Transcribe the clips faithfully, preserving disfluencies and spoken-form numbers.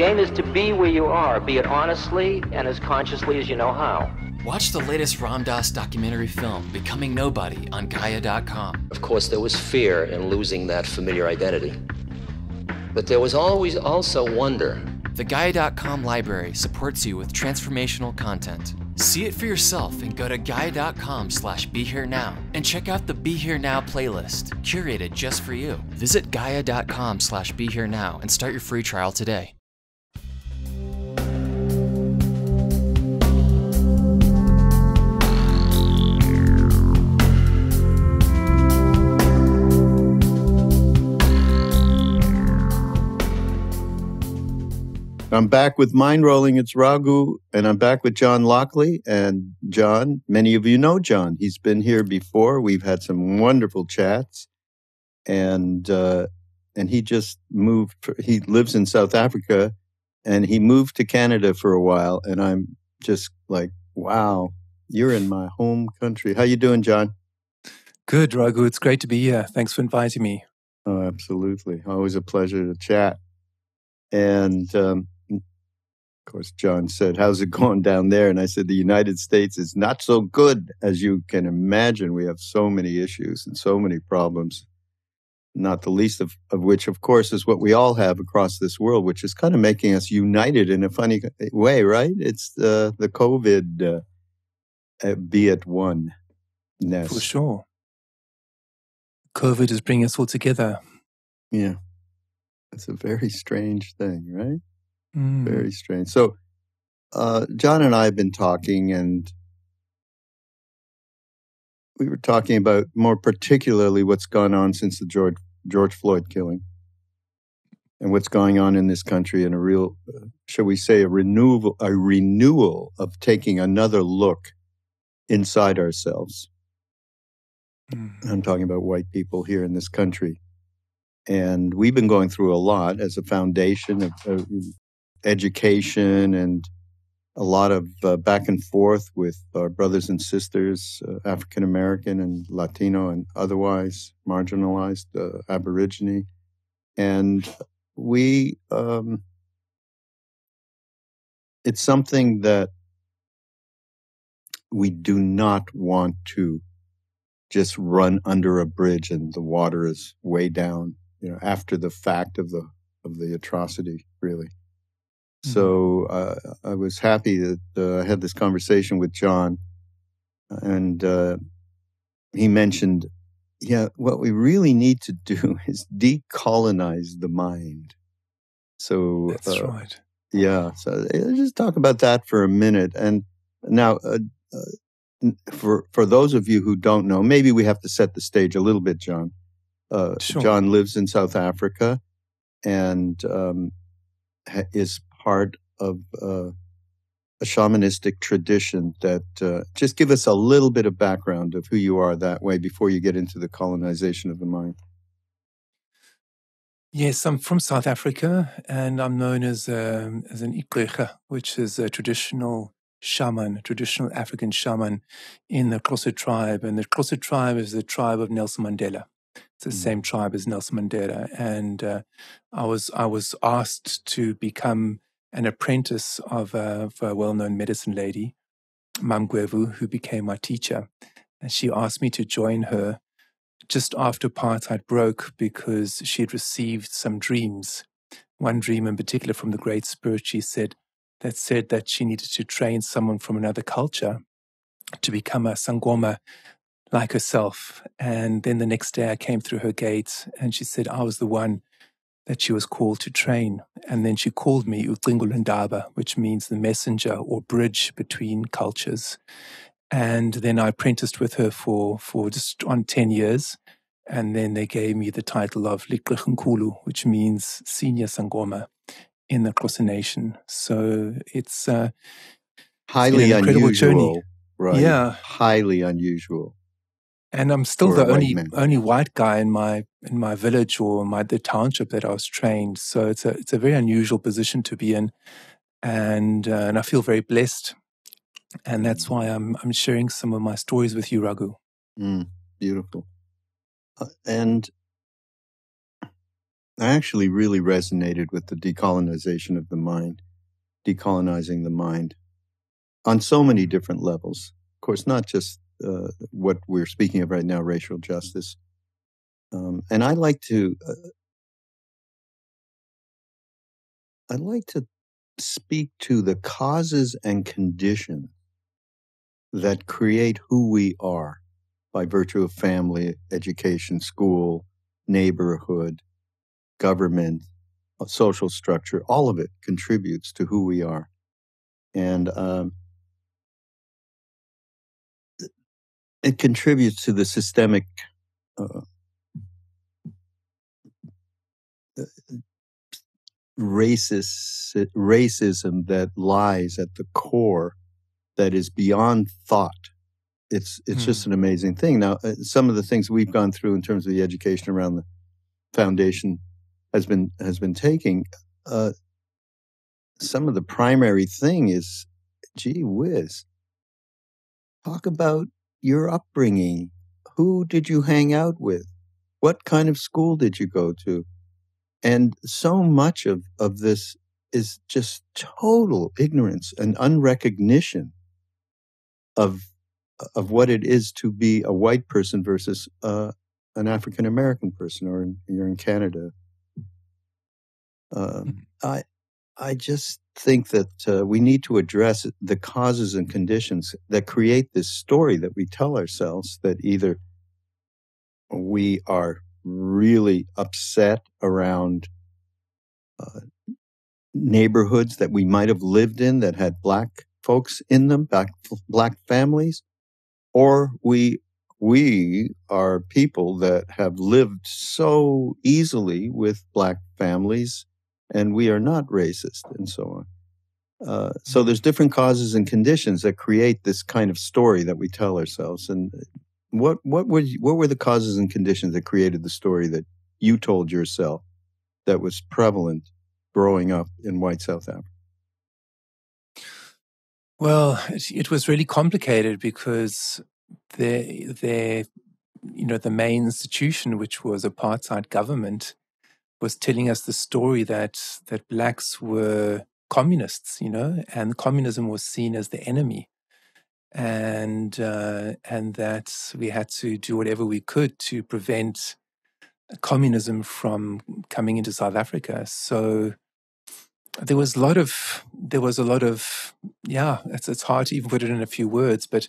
game is to be where you are, be it honestly and as consciously as you know how. Watch the latest Ram Dass documentary film, Becoming Nobody, on Gaia dot com. Of course, there was fear in losing that familiar identity, but there was always also wonder. The Gaia dot com library supports you with transformational content. See it for yourself and go to Gaia dot com slash Be Here Now and check out the Be Here Now playlist, curated just for you. Visit Gaia dot com slash Be Here Now and start your free trial today. I'm back with Mind Rolling. It's Raghu, and I'm back with John Lockley. And John, many of you know John. He's been here before. We've had some wonderful chats. And uh, and he just moved. He lives in South Africa, and he moved to Canada for a while. And I'm just like, wow, you're in my home country. How you doing, John? Good, Raghu. It's great to be here. Thanks for inviting me. Oh, absolutely. Always a pleasure to chat. And um, of course, John said, how's it going down there? And I said, the United States is not so good as you can imagine. We have so many issues and so many problems, not the least of, of which, of course, is what we all have across this world, which is kind of making us united in a funny way, right? It's uh, the COVID uh, be at one-ness. For sure. COVID is bringing us all together. Yeah. It's a very strange thing, right? Mm. Very strange. So, uh, John and I have been talking, and we were talking about more particularly what's gone on since the George, George Floyd killing and what's going on in this country, and a real, uh, shall we say, a renewal, a renewal of taking another look inside ourselves. Mm. I'm talking about white people here in this country. And we've been going through a lot as a foundation of uh, education and a lot of uh, back and forth with our brothers and sisters, uh, African-American and Latino and otherwise marginalized, uh, Aborigine. And we, um, it's something that we do not want to just run under a bridge and the water is way down. You know, after the fact of the of the atrocity, really. Mm-hmm. So uh, I was happy that uh, I had this conversation with John, and uh, he mentioned, yeah, what we really need to do is decolonize the mind. So that's uh, right. Yeah. So uh, just talk about that for a minute. And now, uh, uh, for for those of you who don't know, maybe we have to set the stage a little bit, John. Uh, sure. John lives in South Africa and um, ha is part of uh, a shamanistic tradition that, uh, just give us a little bit of background of who you are that way before you get into the colonization of the mind. Yes, I'm from South Africa and I'm known as, um, as an igqirha, which is a traditional shaman, a traditional African shaman in the Xhosa tribe. And the Xhosa tribe is the tribe of Nelson Mandela. It's the mm. same tribe as Nelson Mandela, and uh, I was I was asked to become an apprentice of a, of a well-known medicine lady, MaMngwevu, who became my teacher. And she asked me to join her just after apartheid broke because she had received some dreams. One dream in particular from the Great Spirit, she said, that said that she needed to train someone from another culture to become a sangoma, like herself. And then the next day I came through her gate and she said I was the one that she was called to train. And then she called me Utringolundaba, which means the messenger or bridge between cultures. And then I apprenticed with her for, for just on ten years. And then they gave me the title of Likrikhnkulu, which means senior sangoma in the Xhosa nation. So it's uh, highly an incredible unusual journey. Right. Yeah. Highly unusual. And I'm still the only only white guy in my in my village or my the township that I was trained. So it's a it's a very unusual position to be in, and uh, and I feel very blessed, and that's why I'm I'm sharing some of my stories with you, Raghu. Mm, beautiful, uh, and I actually really resonated with the decolonization of the mind, decolonizing the mind on so many different levels. Of course, not just uh, what we're speaking of right now, racial justice. Um, and I like to, uh, I like to speak to the causes and conditions that create who we are by virtue of family, education, school, neighborhood, government, social structure. All of it contributes to who we are. And um, it contributes to the systemic uh, racist, racism that lies at the core, that is beyond thought. It's it's mm. just an amazing thing. Now, uh, some of the things we've gone through in terms of the education around the foundation has been has been taking. Uh, some of the primary thing is, gee whiz, talk about your upbringing. Who did you hang out with? What kind of school did you go to? And so much of of this is just total ignorance and unrecognition of of what it is to be a white person versus uh, an African American person, or in, you're in Canada. Uh, I I just think that uh, we need to address the causes and conditions that create this story that we tell ourselves, that either we are really upset around uh, neighborhoods that we might have lived in that had black folks in them, black, black families, or we we are people that have lived so easily with black families, and we are not racist, and so on. Uh, so there's different causes and conditions that create this kind of story that we tell ourselves. And what what were what were the causes and conditions that created the story that you told yourself that was prevalent growing up in white South Africa? Well, it, it was really complicated because the, the, you know, the main institution, which was apartheid government, was telling us the story that that blacks were communists, you know, and communism was seen as the enemy, and uh, and that we had to do whatever we could to prevent communism from coming into South Africa. So there was a lot of, there was a lot of, yeah, it's, it's hard to even put it in a few words, but,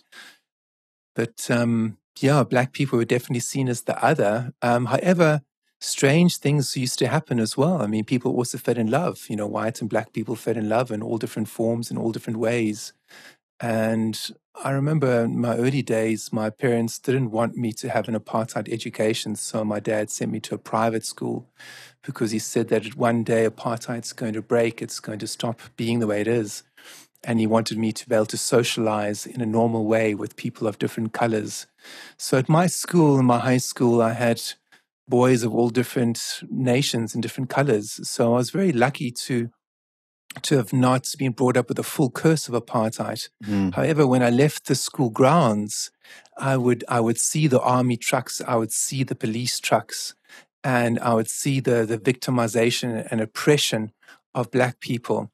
but um, yeah, black people were definitely seen as the other. Um, however, strange things used to happen as well. I mean, people also fell in love, you know, white and black people fell in love in all different forms, in all different ways. And I remember in my early days, my parents didn't want me to have an apartheid education. So my dad sent me to a private school because he said that one day apartheid's going to break. It's going to stop being the way it is. And he wanted me to be able to socialize in a normal way with people of different colors. So at my school, in my high school, I had boys of all different nations and different colors. So I was very lucky to to have not been brought up with the full curse of apartheid. Mm. However, when I left the school grounds, I would I would see the army trucks, I would see the police trucks, and I would see the, the victimization and oppression of black people.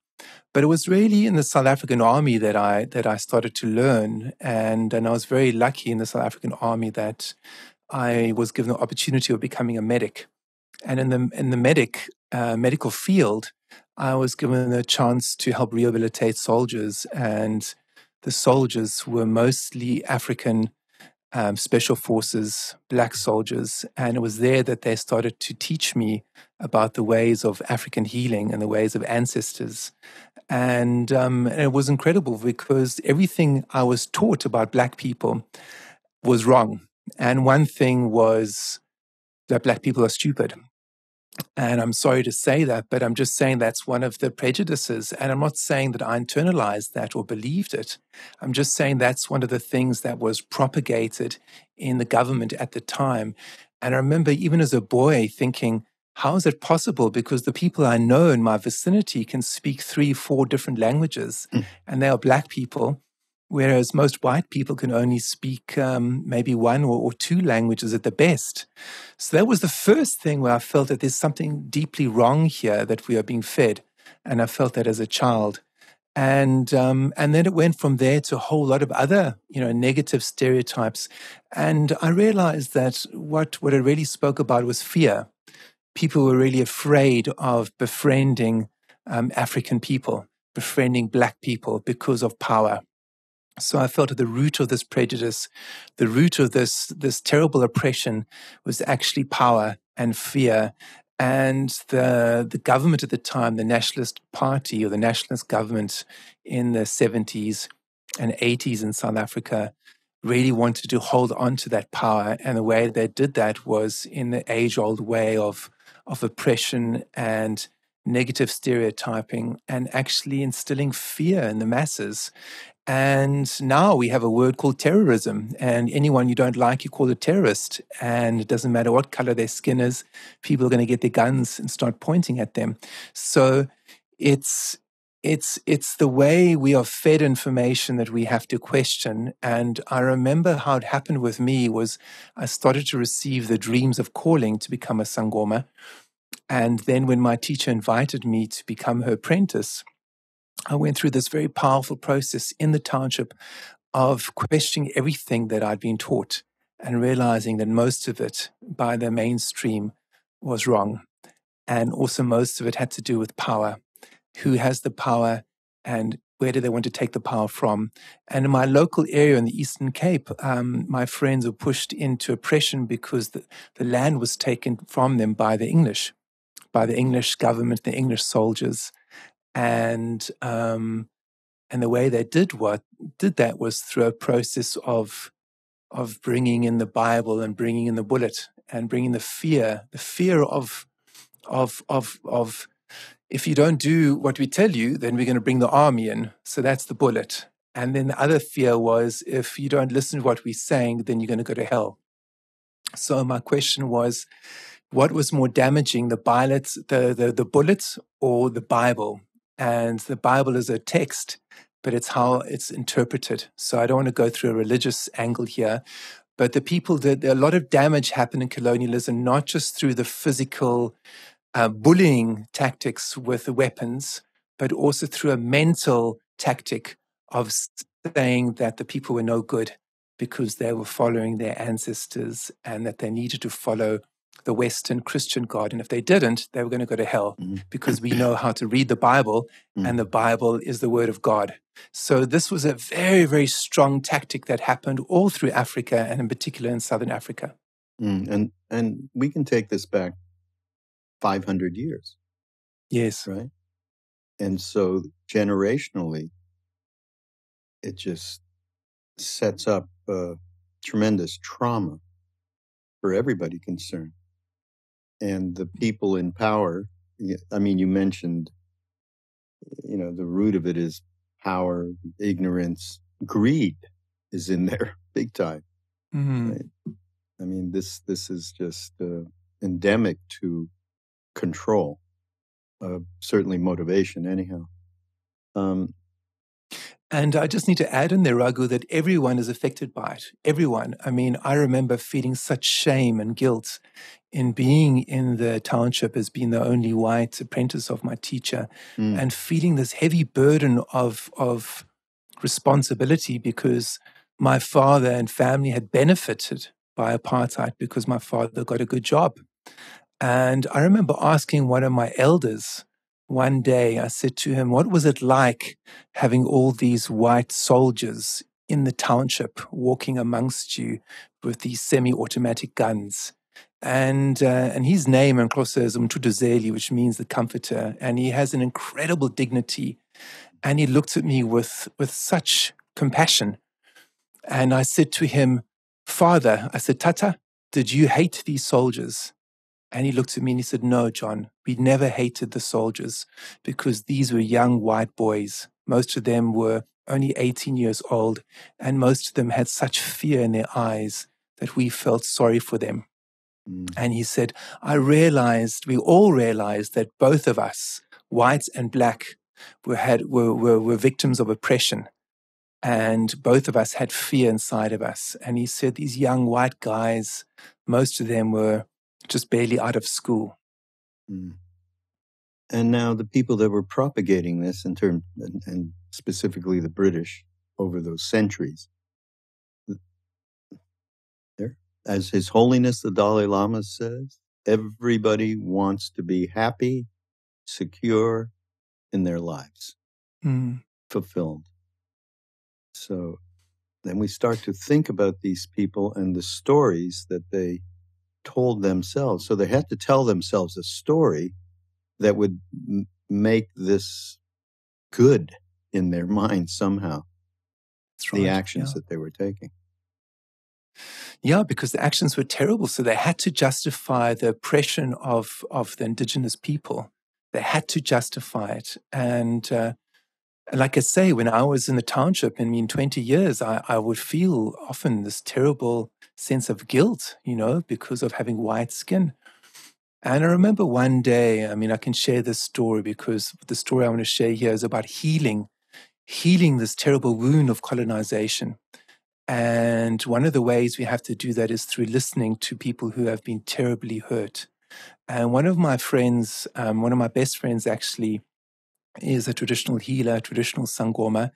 But it was really in the South African army that I that I started to learn, and, and I was very lucky in the South African army that I was given the opportunity of becoming a medic. And in the, in the medic uh, medical field, I was given the chance to help rehabilitate soldiers, and the soldiers were mostly African um, special forces, black soldiers. And it was there that they started to teach me about the ways of African healing and the ways of ancestors. And, um, and it was incredible because everything I was taught about black people was wrong. And one thing was that black people are stupid. And I'm sorry to say that, but I'm just saying that's one of the prejudices. And I'm not saying that I internalized that or believed it. I'm just saying that's one of the things that was propagated in the government at the time. And I remember even as a boy thinking, how is it possible? Because the people I know in my vicinity can speak three, four different languages, mm. and they are black people. whereas most white people can only speak um, maybe one or, or two languages at the best. So that was the first thing where I felt that there's something deeply wrong here that we are being fed. And I felt that as a child. And um, and then it went from there to a whole lot of other, you know, negative stereotypes. And I realized that what, what I really spoke about was fear. People were really afraid of befriending um, African people, befriending Black people because of power. So I felt at the root of this prejudice, the root of this this terrible oppression was actually power and fear. And the the government at the time, the Nationalist Party or the Nationalist government in the seventies and eighties in South Africa really wanted to hold on to that power. And the way they did that was in the age-old way of, of oppression and negative stereotyping and actually instilling fear in the masses. And now we have a word called terrorism, and anyone you don't like, you call a terrorist. And it doesn't matter what color their skin is, people are going to get their guns and start pointing at them. So it's it's it's the way we are fed information that we have to question. And I remember how it happened with me was I started to receive the dreams of calling to become a sangoma. And then when my teacher invited me to become her apprentice, I went through this very powerful process in the township of questioning everything that I'd been taught and realizing that most of it by the mainstream was wrong. And also most of it had to do with power. Who has the power and where do they want to take the power from? And in my local area in the Eastern Cape, um, my friends were pushed into oppression because the, the land was taken from them by the English, by the English government, the English soldiers. And um, and the way they did what did that was through a process of of bringing in the Bible and bringing in the bullet and bringing the fear, the fear of of of of if you don't do what we tell you, then we're going to bring the army in. So that's the bullet. And then the other fear was if you don't listen to what we're saying, then you're going to go to hell. So my question was, what was more damaging, the bullets, the the, the bullets, or the Bible? And the Bible is a text, but it's how it's interpreted. So I don't want to go through a religious angle here. But the people, did, a lot of damage happened in colonialism, not just through the physical uh, bullying tactics with the weapons, but also through a mental tactic of saying that the people were no good because they were following their ancestors and that they needed to follow the Western Christian God. And if they didn't, they were going to go to hell mm. because we know how to read the Bible mm. and the Bible is the word of God. So this was a very, very strong tactic that happened all through Africa and in particular in Southern Africa. Mm. And and we can take this back five hundred years. Yes. Right? And so generationally, it just sets up uh, tremendous trauma for everybody concerned. And the people in power, I mean, you mentioned, you know, the root of it is power, ignorance, greed is in there big time. Mm-hmm. Right? I mean, this this is just uh, endemic to control, uh, certainly motivation anyhow. Um, And I just need to add in there, Raghu, that everyone is affected by it. Everyone. I mean, I remember feeling such shame and guilt in being in the township as being the only white apprentice of my teacher mm. and feeling this heavy burden of, of responsibility because my father and family had benefited by apartheid because my father got a good job. And I remember asking one of my elders one day, I said to him, what was it like having all these white soldiers in the township walking amongst you with these semi-automatic guns? And uh, and his name in Xhosa is Umtuduzeli, which means the comforter. And he has an incredible dignity. And he looked at me with, with such compassion. And I said to him, Father, I said, Tata, did you hate these soldiers? And he looked at me and he said, no, John, we never hated the soldiers because these were young white boys. Most of them were only eighteen years old and most of them had such fear in their eyes that we felt sorry for them. Mm. And he said, I realized, we all realized that both of us, whites and black, were, had, were, were, were victims of oppression. And both of us had fear inside of us. And he said these young white guys, most of them were just barely out of school. Mm. And now the people that were propagating this, in term, and, and specifically the British, over those centuries, there, as His Holiness the Dalai Lama says, everybody wants to be happy, secure in their lives, mm. fulfilled. So then we start to think about these people and the stories that they told themselves. So they had to tell themselves a story that would m- make this good in their mind somehow. That's right, the actions yeah. that they were taking. Yeah, because the actions were terrible. So they had to justify the oppression of, of the indigenous people. They had to justify it. And uh, like I say, when I was in the township, I mean, twenty years, I, I would feel often this terrible sense of guilt, you know, because of having white skin. And I remember one day, I mean, I can share this story because the story I want to share here is about healing, healing this terrible wound of colonization. And one of the ways we have to do that is through listening to people who have been terribly hurt. And one of my friends, um, one of my best friends actually, is a traditional healer, traditional sangoma.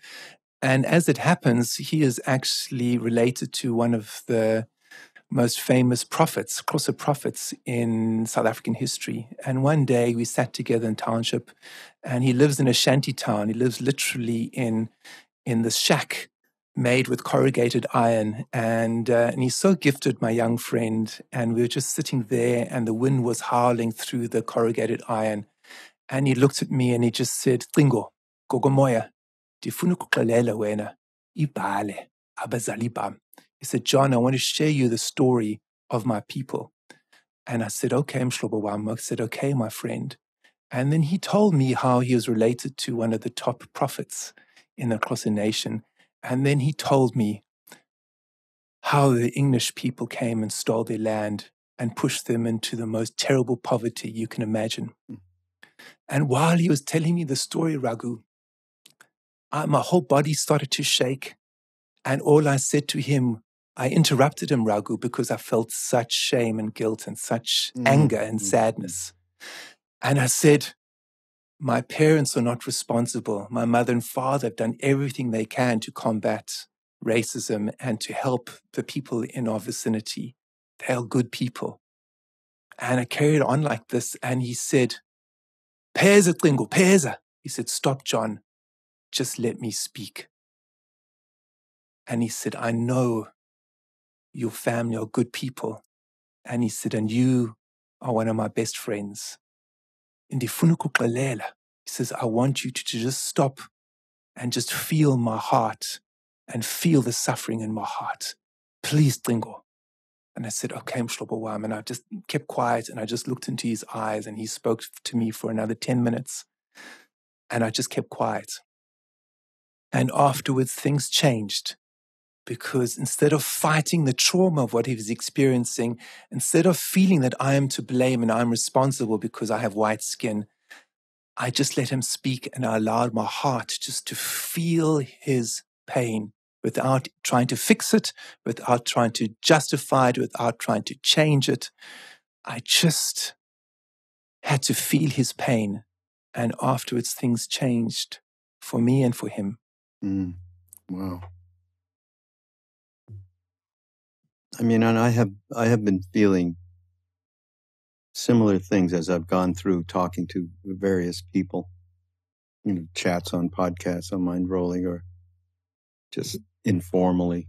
And as it happens, he is actually related to one of the most famous prophets, Xhosa prophets in South African history. And one day we sat together in township, and he lives in a shanty town. He lives literally in, in this shack made with corrugated iron. And, uh, and he's so gifted, my young friend. And we were just sitting there, and the wind was howling through the corrugated iron. And he looked at me and he just said, "Tringo, gogomoya, difuna kuxelela wena, ibale, abazali bam." He said, "John, I want to share you the story of my people." And I said, "Okay, Mhlobo wam." I said, "Okay, my friend." And then he told me how he was related to one of the top prophets in the Xhosa nation. And then he told me how the English people came and stole their land and pushed them into the most terrible poverty you can imagine. And while he was telling me the story, Raghu, I, my whole body started to shake. And all I said to him, I interrupted him, Raghu, because I felt such shame and guilt and such mm-hmm. anger and mm-hmm. sadness. And I said, "My parents are not responsible. My mother and father have done everything they can to combat racism and to help the people in our vicinity. They are good people." And I carried on like this. And he said, "Peza, Tringo, peza." He said, "Stop, John. Just let me speak." And he said, "I know your family are good people." And he said, "And you are one of my best friends. Ndifuna ukuxelela." He says, "I want you to, to just stop and just feel my heart and feel the suffering in my heart. Please, Tringo." And I said, "Okay, Mhlobo wam." And I just kept quiet, and I just looked into his eyes, and he spoke to me for another ten minutes. And I just kept quiet. And afterwards, things changed, because instead of fighting the trauma of what he was experiencing, instead of feeling that I am to blame and I'm responsible because I have white skin, I just let him speak, and I allowed my heart just to feel his pain, without trying to fix it, without trying to justify it, without trying to change it. I just had to feel his pain. And afterwards, things changed for me and for him. Mm. Wow. I mean, and I have I have been feeling similar things as I've gone through talking to various people, you know, chats on podcasts, on Mind Rolling, or just informally.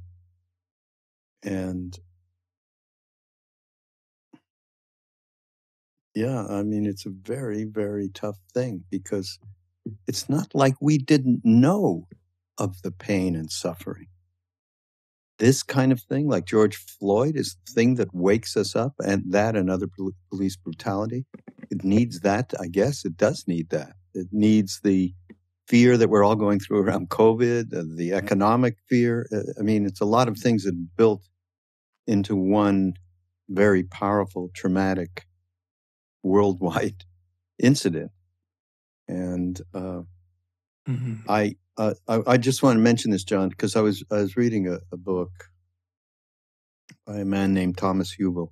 And yeah, I mean, it's a very, very tough thing, because it's not like we didn't know of the pain and suffering. This kind of thing, like George Floyd, is the thing that wakes us up, and that and other police brutality. It needs that, I guess. It does need that. It needs the fear that we're all going through around COVID, the economic fear. I mean, it's a lot of things that are built into one very powerful, traumatic, worldwide incident. And uh, Mm-hmm. I, uh, I I just want to mention this, John, because I was I was reading a, a book by a man named Thomas Hubel,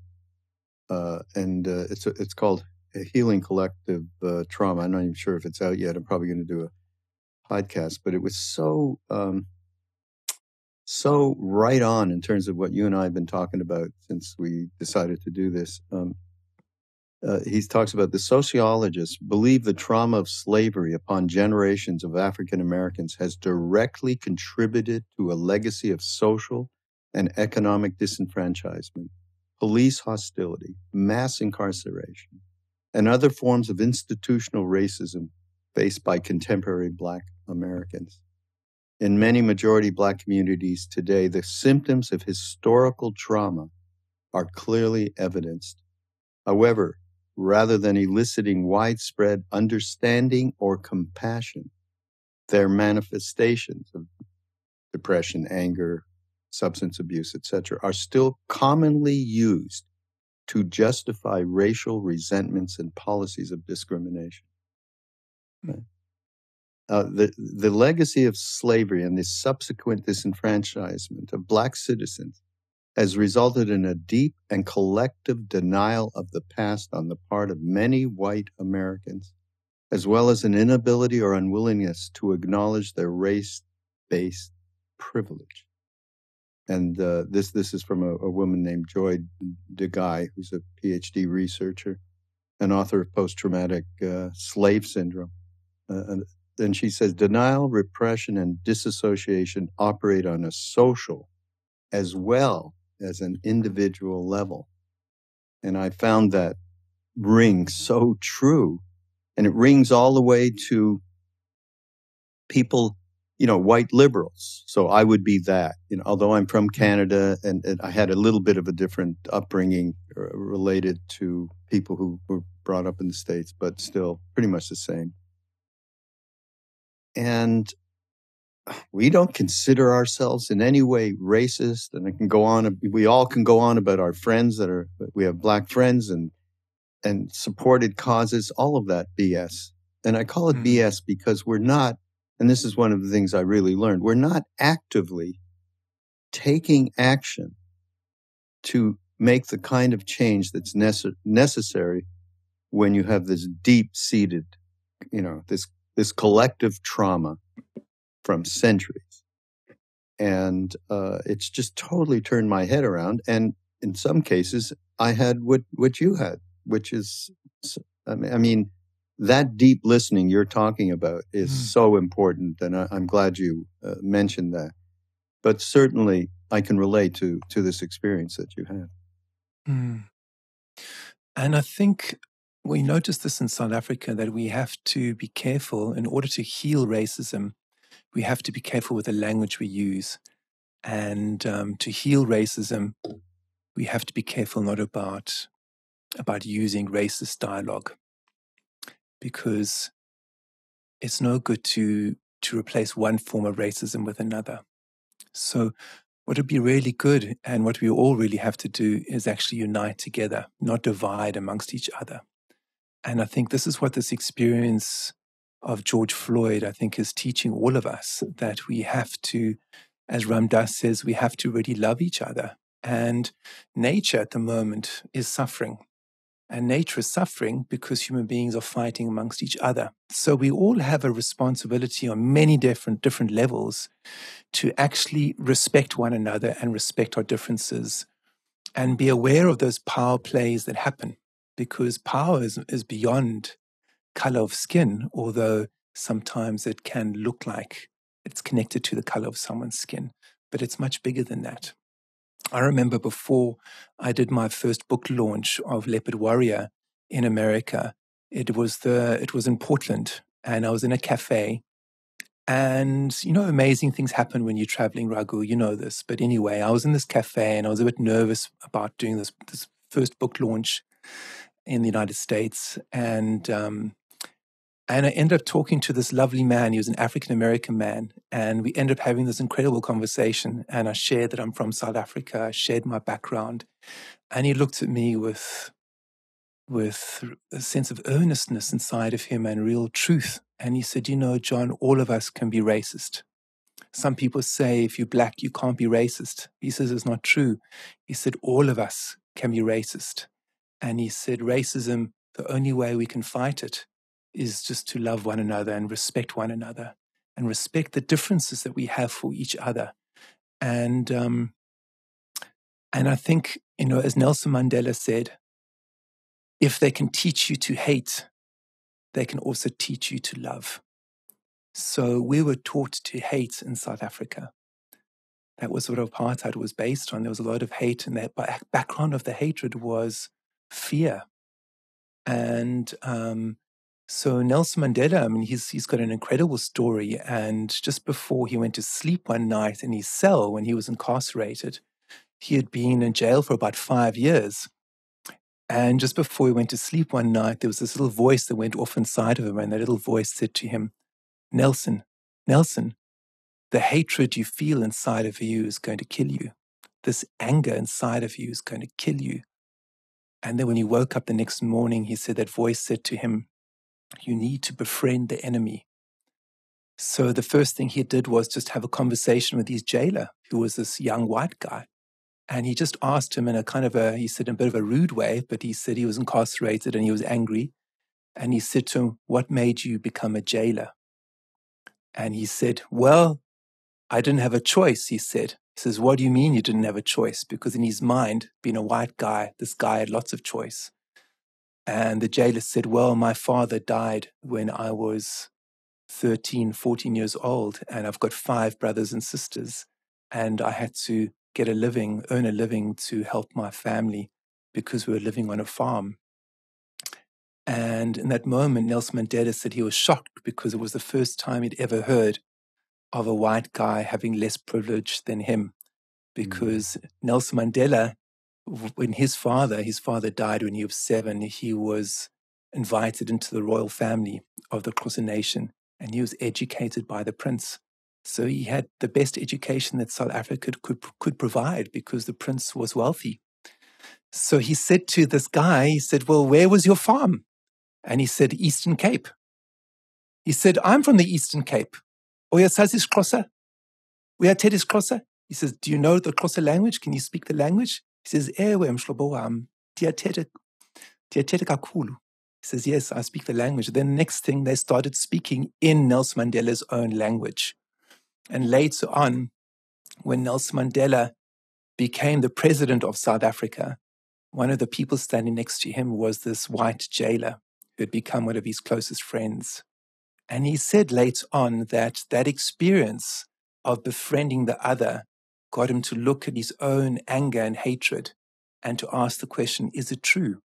uh, and uh, it's a, it's called Healing Collective uh, Trauma. I'm not even sure if it's out yet. I'm probably going to do a podcast, but it was so um, so right on in terms of what you and I have been talking about since we decided to do this. Um, Uh, he talks about the sociologists believe the trauma of slavery upon generations of African Americans has directly contributed to a legacy of social and economic disenfranchisement, police hostility, mass incarceration, and other forms of institutional racism faced by contemporary Black Americans. In many majority Black communities today, the symptoms of historical trauma are clearly evidenced. However, rather than eliciting widespread understanding or compassion, their manifestations of depression, anger, substance abuse, et cetera, are still commonly used to justify racial resentments and policies of discrimination. Right. Uh, the, the legacy of slavery and the subsequent disenfranchisement of Black citizens has resulted in a deep and collective denial of the past on the part of many white Americans, as well as an inability or unwillingness to acknowledge their race-based privilege. And uh, this this is from a, a woman named Joy DeGuy, who's a P H D researcher and author of Post-Traumatic uh, Slave Syndrome. Uh, and, and she says, denial, repression, and disassociation operate on a social as well as an individual level. And I found that ring so true. And it rings all the way to people, you know, white liberals. So I would be that, you know, although I'm from Canada and, and I had a little bit of a different upbringing related to people who were brought up in the States, but still pretty much the same. And we don't consider ourselves in any way racist, and I can go on. We all can go on about our friends that are, we have Black friends and and supported causes, all of that B S. And I call it mm. B S because we're not, and this is one of the things I really learned, we're not actively taking action to make the kind of change that's nece- necessary when you have this deep-seated, you know, this this collective trauma from centuries. And uh, it's just totally turned my head around. And in some cases, I had what, what you had, which is, I mean, I mean, that deep listening you're talking about is mm. so important. And I, I'm glad you uh, mentioned that. But certainly, I can relate to, to this experience that you had. Mm. And I think we noticed this in South Africa, that we have to be careful in order to heal racism. We have to be careful with the language we use. And um, to heal racism, we have to be careful not about, about using racist dialogue, because it's no good to, to replace one form of racism with another. So what would be really good, and what we all really have to do, is actually unite together, not divide amongst each other. And I think this is what this experience of George Floyd, I think, is teaching all of us, that we have to, as Ram Dass says, we have to really love each other. And nature at the moment is suffering. And nature is suffering because human beings are fighting amongst each other. So we all have a responsibility on many different, different levels to actually respect one another and respect our differences and be aware of those power plays that happen, because power is, is beyond color of skin, although sometimes it can look like it's connected to the color of someone's skin, but it's much bigger than that. I remember before I did my first book launch of Leopard Warrior in America, it was the it was in Portland, and I was in a cafe, and you know, amazing things happen when you're traveling, Raghu, you know this, but anyway, I was in this cafe and I was a bit nervous about doing this this first book launch in the United States, and um And I ended up talking to this lovely man. He was an African-American man. And we ended up having this incredible conversation. And I shared that I'm from South Africa. I shared my background. And he looked at me with with a sense of earnestness inside of him and real truth. And he said, you know, John, all of us can be racist. Some people say, if you're black, you can't be racist. He says, it's not true. He said, all of us can be racist. And he said, racism, the only way we can fight it is just to love one another and respect one another and respect the differences that we have for each other. And um, and I think, you know, as Nelson Mandela said, if they can teach you to hate, they can also teach you to love. So we were taught to hate in South Africa. That was what apartheid was based on. There was a lot of hate, and that background of the hatred was fear. And um, so Nelson Mandela, I mean, he's he's got an incredible story. And just before he went to sleep one night in his cell when he was incarcerated, he had been in jail for about five years. And just before he went to sleep one night, there was this little voice that went off inside of him. And that little voice said to him, Nelson, Nelson, the hatred you feel inside of you is going to kill you. This anger inside of you is going to kill you. And then when he woke up the next morning, he said that voice said to him, you need to befriend the enemy. So the first thing he did was just have a conversation with his jailer, who was this young white guy. And he just asked him in a kind of a, he said in a bit of a rude way, but he said he was incarcerated and he was angry. And he said to him, what made you become a jailer? And he said, well, I didn't have a choice, he said. He says, what do you mean you didn't have a choice? Because in his mind, being a white guy, this guy had lots of choice. And the jailer said, well, my father died when I was thirteen, fourteen years old, and I've got five brothers and sisters, and I had to get a living, earn a living to help my family because we were living on a farm. And in that moment, Nelson Mandela said he was shocked because it was the first time he'd ever heard of a white guy having less privilege than him, because mm. Nelson Mandela, when his father, his father died when he was seven, he was invited into the royal family of the Xhosa nation, and he was educated by the prince. So he had the best education that South Africa could, could provide because the prince was wealthy. So he said to this guy, he said, well, where was your farm? And he said, Eastern Cape. He said, I'm from the Eastern Cape. Oya sasis Xhosa? Oya tedis Xhosa? He says, do you know the Xhosa language? Can you speak the language? He says, ewe mhlobo wam, ndiyathetha kakhulu. He says, yes, I speak the language. Then the next thing, they started speaking in Nelson Mandela's own language. And later on, when Nelson Mandela became the president of South Africa, one of the people standing next to him was this white jailer who had become one of his closest friends. And he said later on that that experience of befriending the other got him to look at his own anger and hatred and to ask the question, is it true?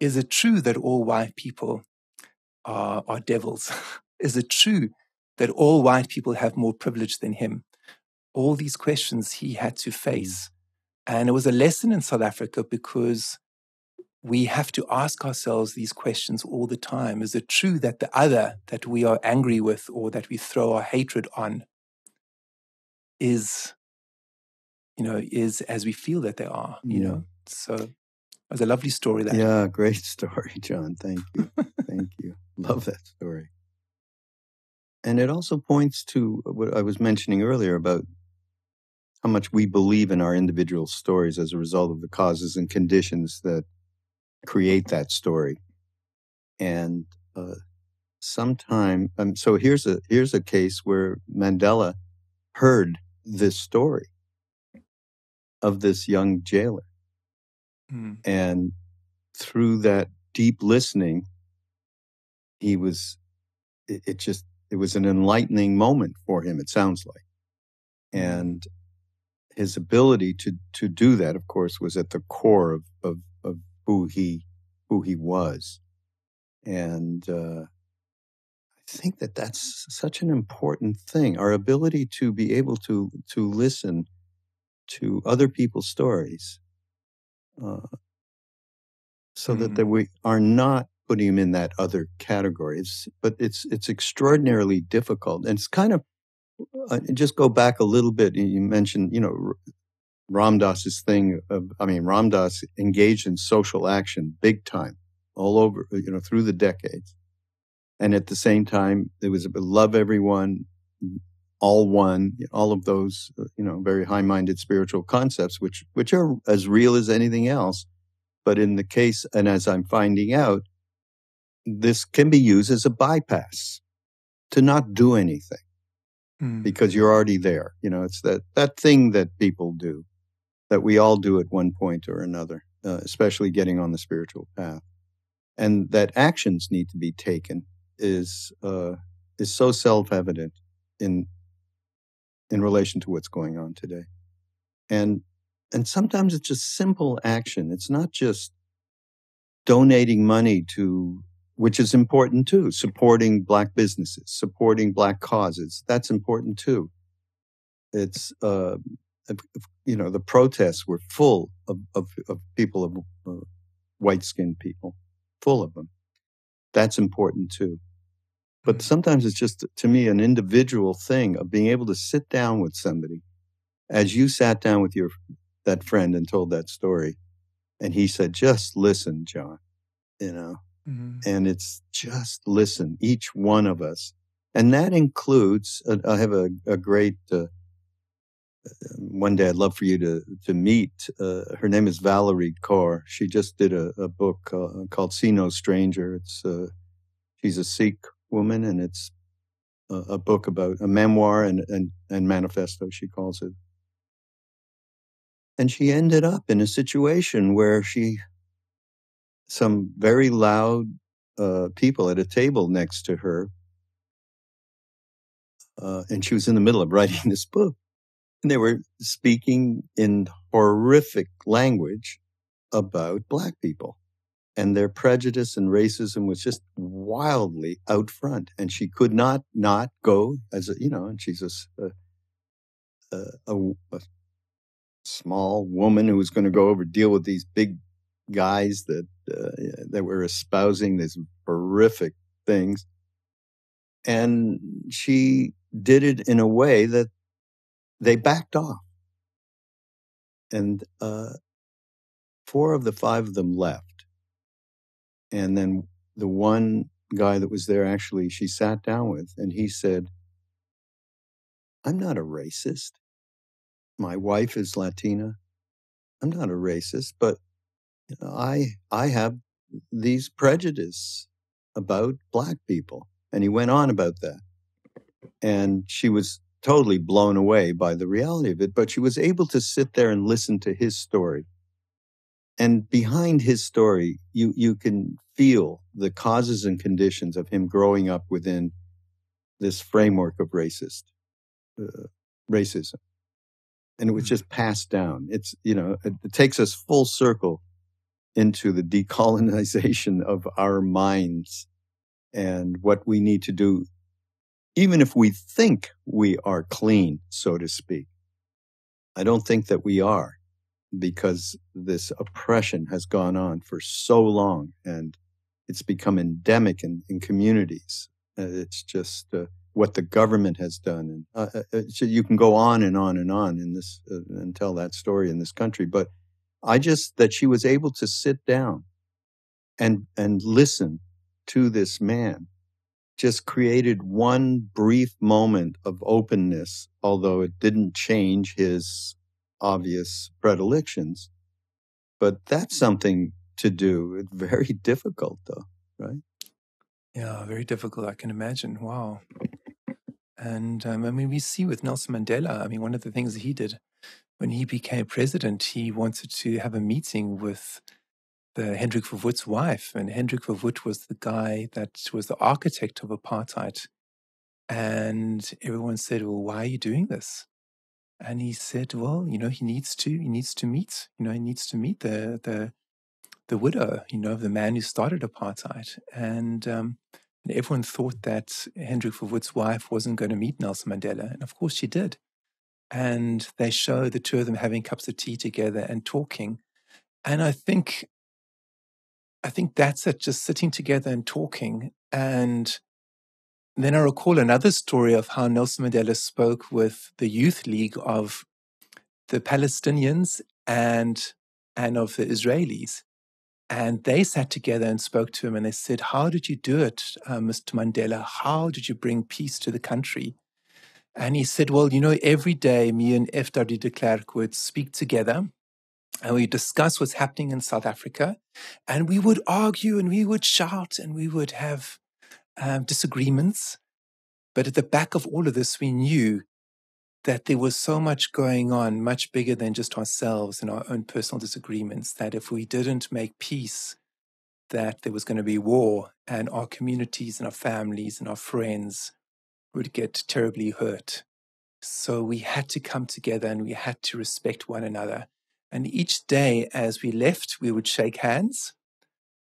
Is it true that all white people are, are devils? Is it true that all white people have more privilege than him? All these questions he had to face. Mm. And it was a lesson in South Africa because we have to ask ourselves these questions all the time. Is it true that the other that we are angry with or that we throw our hatred on is, you know, is as we feel that they are, you yeah. know? So it was a lovely story. That Yeah, great story, John. Thank you. Thank you. Love that story. And it also points to what I was mentioning earlier about how much we believe in our individual stories as a result of the causes and conditions that create that story. And uh, sometime, um, so here's a, here's a case where Mandela heard this story of this young jailer. Mm. And through that deep listening, he was, it, it just, it was an enlightening moment for him, it sounds like. And his ability to, to do that, of course, was at the core of, of, of who he, who he was. And uh, I think that that's such an important thing, our ability to be able to, to listen to other people's stories uh, so mm. that, that we are not putting him in that other category. It's, but it's it's extraordinarily difficult. And it's kind of, uh, just go back a little bit. You mentioned, you know, Ram Dass's thing of, I mean, Ram Dass engaged in social action big time all over, you know, through the decades. And at the same time, there was a love everyone, all one, all of those, you know, very high-minded spiritual concepts, which which are as real as anything else. But in the case, and as I'm finding out, this can be used as a bypass to not do anything mm. because you're already there. You know, it's that, that thing that people do, that we all do at one point or another, uh, especially getting on the spiritual path. And that actions need to be taken is uh, is so self-evident in in relation to what's going on today. And and sometimes it's just simple action. It's not just donating money to, which is important too, supporting Black businesses, supporting Black causes. That's important too. It's, uh, you know, the protests were full of, of, of people, of uh, white-skinned people, full of them. That's important too. But sometimes it's just, to me, an individual thing of being able to sit down with somebody. As you sat down with your that friend and told that story, and he said, just listen, John, you know, mm-hmm. and it's just listen, each one of us. And that includes, uh, I have a, a great, uh, one day I'd love for you to, to meet, uh, her name is Valerie Kaur. She just did a, a book uh, called See No Stranger. It's uh, she's a Sikh woman, and it's a, a book about a memoir and, and, and manifesto, she calls it. And she ended up in a situation where she, some very loud uh, people at a table next to her, uh, and she was in the middle of writing this book, and they were speaking in horrific language about Black people. And their prejudice and racism was just wildly out front. And she could not not go, as a, you know, and she's a, a, a, a small woman who was going to go over deal with these big guys that uh, that were espousing these horrific things. And she did it in a way that they backed off. And uh, four of the five of them left. And then the one guy that was there, actually, she sat down with, and he said, I'm not a racist. My wife is Latina. I'm not a racist, but you know, I I have these prejudices about Black people. And he went on about that. And she was totally blown away by the reality of it, but she was able to sit there and listen to his story. And behind his story, you, you can feel the causes and conditions of him growing up within this framework of racist uh, racism. And it was just passed down. It's, you know, it, it takes us full circle into the decolonization of our minds and what we need to do, even if we think we are clean, so to speak. I don't think that we are, because this oppression has gone on for so long, and it's become endemic in, in communities. Uh, it's just... Uh, what the government has done. And uh, so you can go on and on and on in this uh, and tell that story in this country. But I just, that she was able to sit down and and listen to this man just created one brief moment of openness, although it didn't change his obvious predilections. But that's something to do. It's very difficult though, right? Yeah, very difficult, I can imagine. Wow. And um, I mean, we see with Nelson Mandela, I mean, one of the things that he did when he became president, he wanted to have a meeting with the Hendrik Verwoerd's wife. And Hendrik Verwoerd was the guy that was the architect of apartheid. And everyone said, well, why are you doing this? And he said, well, you know, he needs to, he needs to meet, you know, he needs to meet the, the, the widow, you know, of the man who started apartheid. And, um, And everyone thought that Hendrik Verwoerd's wife wasn't going to meet Nelson Mandela. And of course she did. And they show the two of them having cups of tea together and talking. And I think, I think that's it, just sitting together and talking. And then I recall another story of how Nelson Mandela spoke with the youth league of the Palestinians and, and of the Israelis. And they sat together and spoke to him and they said, how did you do it, uh, Mister Mandela? How did you bring peace to the country? And he said, well, you know, every day me and F W de Klerk would speak together and we discuss what's happening in South Africa. And we would argue and we would shout and we would have um, disagreements. But at the back of all of this, we knew that there was so much going on, much bigger than just ourselves and our own personal disagreements, that if we didn't make peace, that there was going to be war and our communities and our families and our friends would get terribly hurt. So we had to come together and we had to respect one another. And each day as we left, we would shake hands,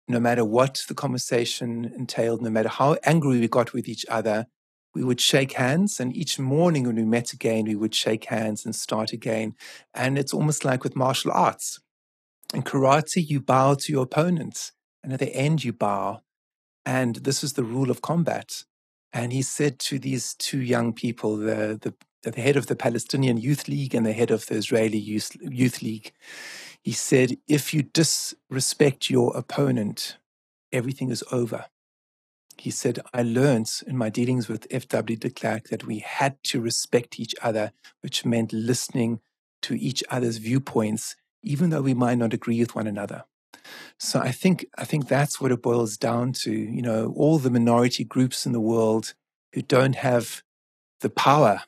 no matter what the conversation entailed, no matter how angry we got with each other, we would shake hands, and each morning when we met again, we would shake hands and start again. And it's almost like with martial arts. In karate, you bow to your opponent, and at the end you bow. And this is the rule of combat. And he said to these two young people, the, the, the head of the Palestinian Youth League and the head of the Israeli Youth, Youth League, he said, if you disrespect your opponent, everything is over. He said, I learned in my dealings with F W de Klerk that we had to respect each other, which meant listening to each other's viewpoints, even though we might not agree with one another. So I think, I think that's what it boils down to. You know, all the minority groups in the world who don't have the power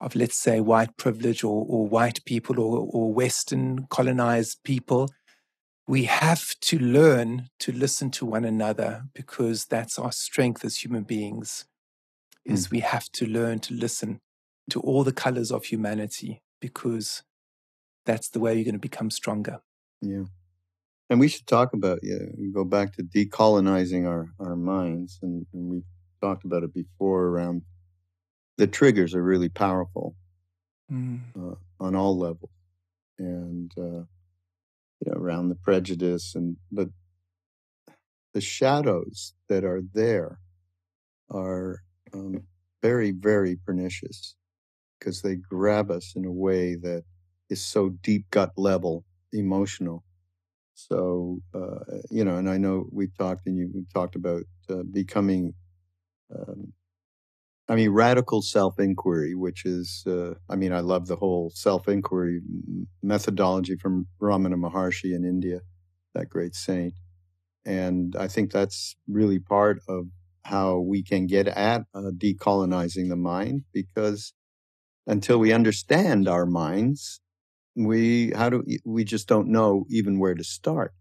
of, let's say, white privilege or, or white people or, or Western colonized people, we have to learn to listen to one another, because that's our strength as human beings, is mm. we have to learn to listen to all the colors of humanity, because that's the way you're going to become stronger. Yeah. And we should talk about, yeah, we go back to decolonizing our, our minds. And, and we talked about it before around the triggers are really powerful mm. uh, on all levels. And, uh, you know, around the prejudice and but the shadows that are there are um, very, very pernicious, because they grab us in a way that is so deep gut level, emotional. So, uh, you know, and I know we've talked and you we've talked about uh, becoming, um, I mean, radical self-inquiry, which is, uh, I mean, I love the whole self-inquiry methodology from Ramana Maharshi in India, that great saint. And I think that's really part of how we can get at uh, decolonizing the mind, because until we understand our minds, we how do we just don't know even where to start.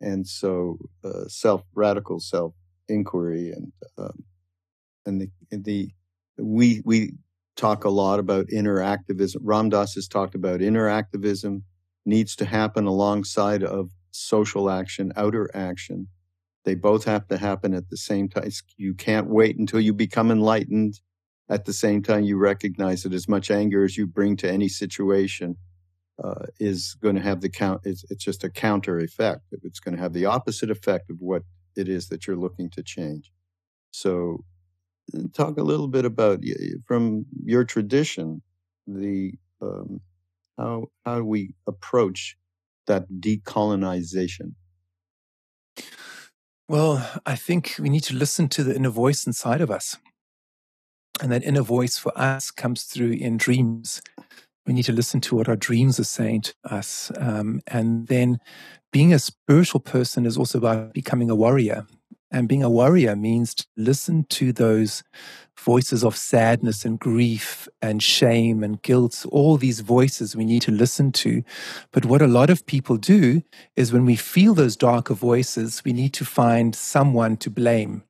And so uh, self radical self-inquiry and um, and the the We we talk a lot about interactivism. Ram Dass has talked about interactivism needs to happen alongside of social action, outer action. They both have to happen at the same time. You can't wait until you become enlightened. At the same time, you recognize that as much anger as you bring to any situation uh, is going to have the count. It's, it's just a counter effect. It's going to have the opposite effect of what it is that you're looking to change. So. Talk a little bit about, from your tradition, the um, how how do we approach that decolonization? Well, I think we need to listen to the inner voice inside of us. And that inner voice for us comes through in dreams. We need to listen to what our dreams are saying to us. Um, and then being a spiritual person is also about becoming a warrior. And being a warrior means to listen to those voices of sadness and grief and shame and guilt, all these voices we need to listen to. But what a lot of people do is when we feel those darker voices, we need to find someone to blame.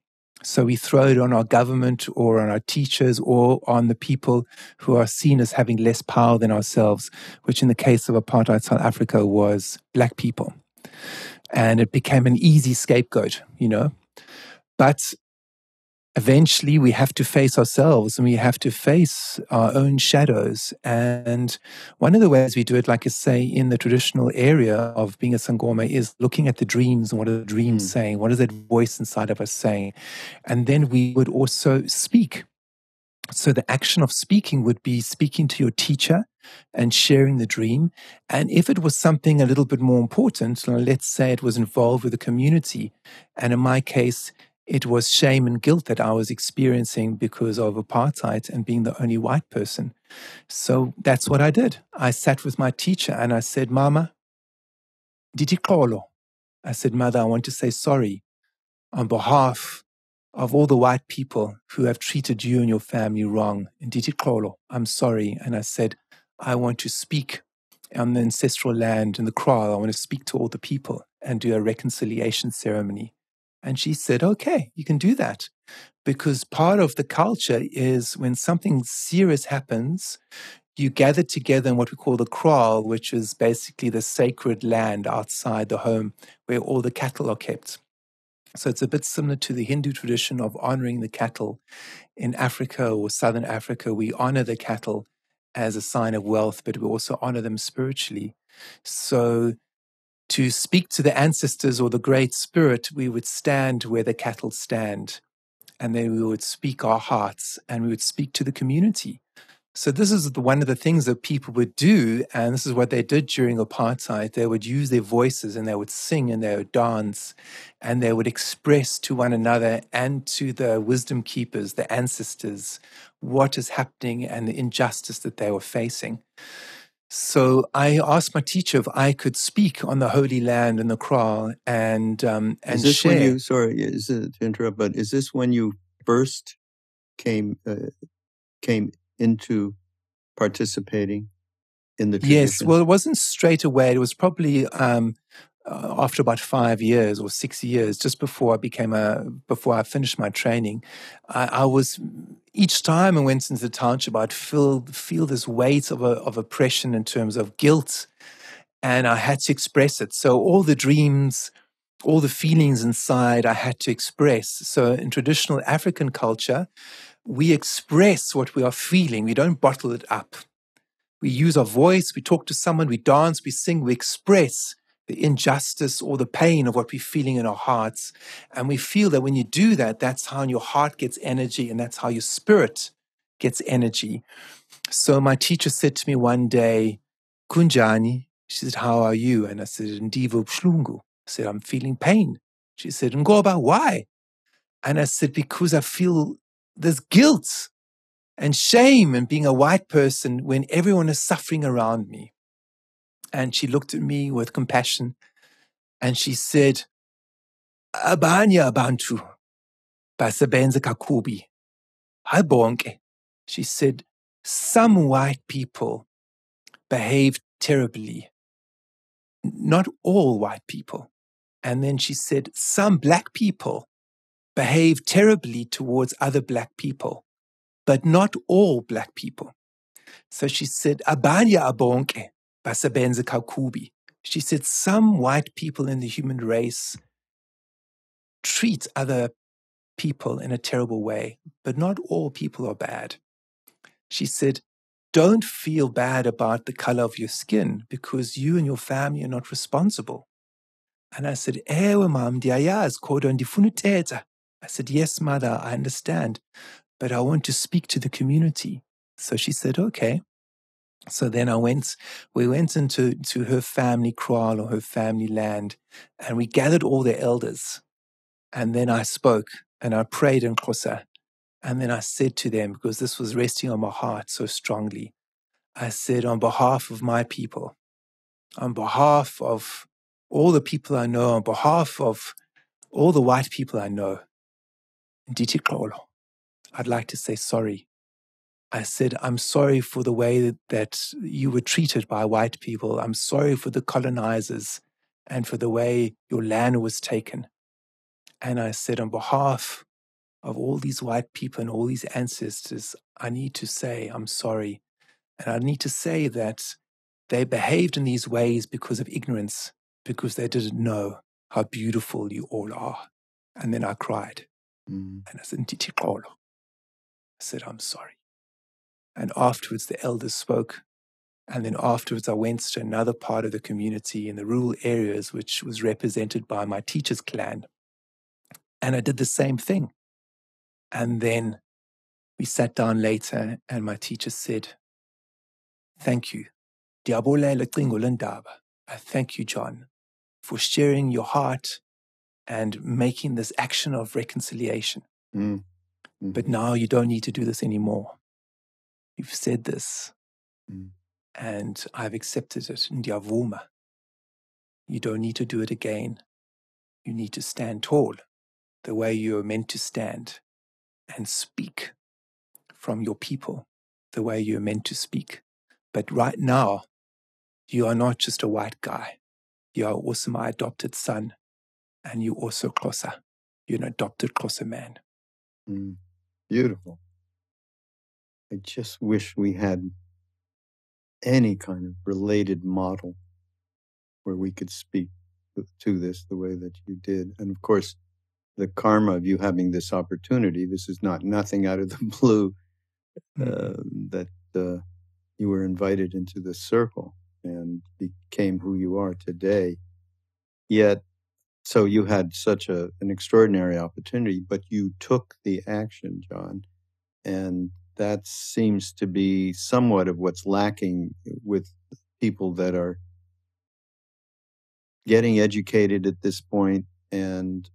So we throw it on our government or on our teachers or on the people who are seen as having less power than ourselves, which in the case of apartheid South Africa was black people. And it became an easy scapegoat, you know. But eventually we have to face ourselves and we have to face our own shadows. And one of the ways we do it, like I say, in the traditional area of being a sangoma is looking at the dreams and what are the dreams mm. saying? What is that voice inside of us saying? And then we would also speak. So the action of speaking would be speaking to your teacher, and sharing the dream. And if it was something a little bit more important, let's say it was involved with the community. And in my case, it was shame and guilt that I was experiencing because of apartheid and being the only white person. So that's what I did. I sat with my teacher and I said, Mama, ditikolo. I said, Mother, I want to say sorry on behalf of all the white people who have treated you and your family wrong. Ditikolo, I'm sorry. And I said, I want to speak on the ancestral land in the kraal. I want to speak to all the people and do a reconciliation ceremony. And she said, okay, you can do that. Because part of the culture is when something serious happens, you gather together in what we call the kraal, which is basically the sacred land outside the home where all the cattle are kept. So it's a bit similar to the Hindu tradition of honoring the cattle. In Africa or Southern Africa, we honor the cattle as a sign of wealth, but we also honor them spiritually. So to speak to the ancestors or the great spirit, we would stand where the cattle stand, and then we would speak our hearts and we would speak to the community. So this is the, one of the things that people would do, and this is what they did during apartheid. They would use their voices and they would sing and they would dance and they would express to one another and to the wisdom keepers, the ancestors, what is happening and the injustice that they were facing. So I asked my teacher if I could speak on the Holy Land and the kraal and, um, and is this share. When you, sorry is it, to interrupt, but is this when you first came, uh, came into participating in the tradition? Yes, well, it wasn't straight away. It was probably um, uh, after about five years or six years, just before I became a, before I finished my training. I, I was, each time I went into the township, I'd feel, feel this weight of, a, of oppression in terms of guilt, and I had to express it. So all the dreams, all the feelings inside, I had to express. So in traditional African culture, we express what we are feeling. We don't bottle it up. We use our voice, we talk to someone, we dance, we sing, we express the injustice or the pain of what we're feeling in our hearts. And we feel that when you do that, that's how your heart gets energy and that's how your spirit gets energy. So my teacher said to me one day, Kunjani, she said, how are you? And I said, Ndivo Bshlungu. I said, I'm feeling pain. She said, Ngoba, why? And I said, because I feel there's guilt and shame in being a white person when everyone is suffering around me. And she looked at me with compassion and she said, Abanya Bantu, Basabenza Kakubi, Habonke. She said, some white people behave terribly. Not all white people. And then she said, some black people behave terribly towards other black people, but not all black people. So she said, Abanya Abonke, Basabenza Kakubi. She said, some white people in the human race treat other people in a terrible way, but not all people are bad. She said, don't feel bad about the color of your skin because you and your family are not responsible. And I said, Ewe mam diayaz kodon difunuteta. I said, yes, Mother, I understand, but I want to speak to the community. So she said, okay. So then I went, we went into to her family kraal or her family land, and we gathered all the elders. And then I spoke and I prayed in Xhosa. And then I said to them, because this was resting on my heart so strongly, I said, on behalf of my people, on behalf of all the people I know, on behalf of all the white people I know, Ditikolo, I'd like to say sorry. I said, I'm sorry for the way that, that you were treated by white people. I'm sorry for the colonizers and for the way your land was taken. And I said, on behalf of all these white people and all these ancestors, I need to say I'm sorry. And I need to say that they behaved in these ways because of ignorance, because they didn't know how beautiful you all are. And then I cried. Mm. And I said, Nditikolo. I said, I'm sorry. And afterwards, the elders spoke. And then afterwards, I went to another part of the community in the rural areas, which was represented by my teacher's clan. And I did the same thing. And then we sat down later, and my teacher said, Thank you. Diabole Likrikhnkulu. I thank you, John, for sharing your heart and making this action of reconciliation. Mm. Mm-hmm. But now you don't need to do this anymore. You've said this, mm. and I've accepted it. Ndiyavuma. You don't need to do it again. You need to stand tall the way you are meant to stand and speak from your people the way you are meant to speak. But right now, you are not just a white guy. You are also my adopted son, and you're also Xhosa. You're an adopted Xhosa man. Mm. Beautiful. I just wish we had any kind of related model where we could speak to this the way that you did. And of course, the karma of you having this opportunity, this is not nothing out of the blue, uh, mm-hmm. that uh, you were invited into this circle and became who you are today. Yet, so you had such a, an extraordinary opportunity, but you took the action, John, and that seems to be somewhat of what's lacking with people that are getting educated at this point and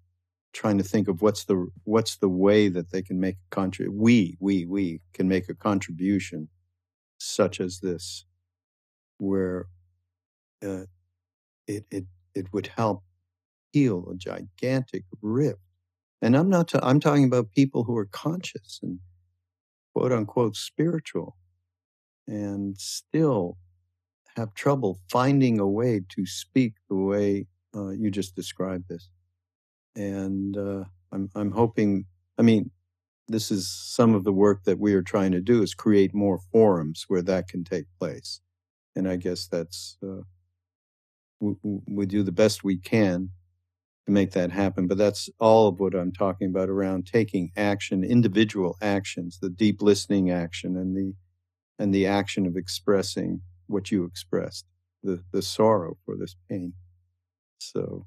trying to think of what's the what's the way that they can make a contri- we we we can make a contribution such as this, where uh, it it it would help heal a gigantic rift. And I'm not ta- I'm talking about people who are conscious and quote unquote spiritual, and still have trouble finding a way to speak the way uh, you just described this. And uh, I'm I'm hoping, I mean, this is some of the work that we are trying to do, is create more forums where that can take place. And I guess that's, uh, we, we do the best we can to make that happen. But that's all of what I'm talking about around taking action, individual actions, the deep listening action and the and the action of expressing what you expressed, the, the sorrow for this pain. So.